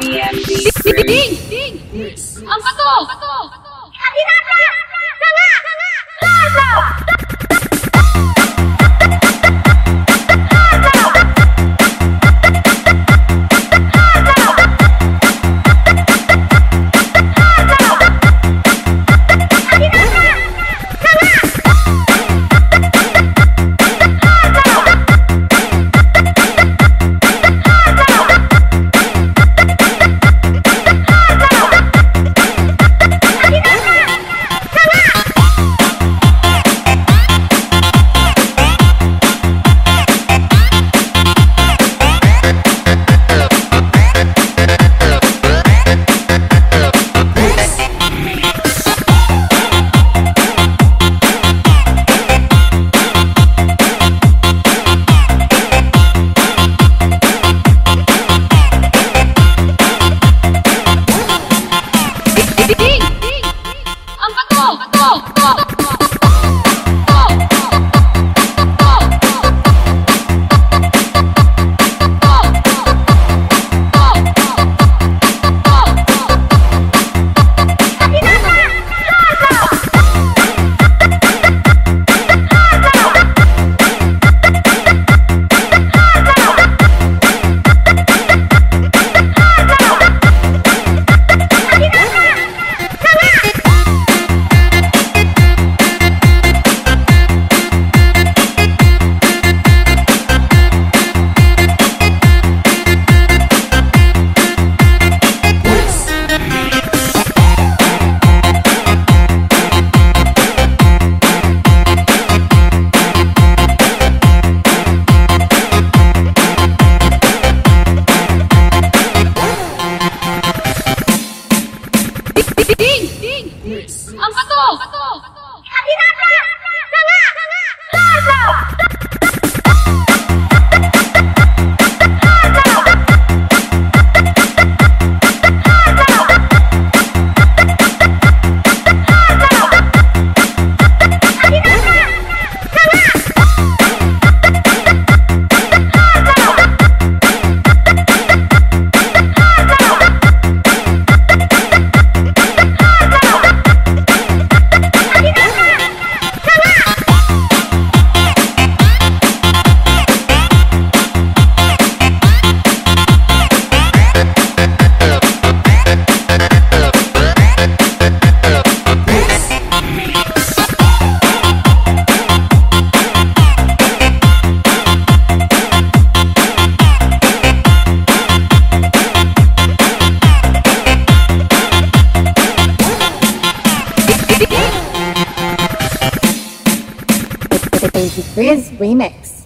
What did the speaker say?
BMD. Frizz Remix.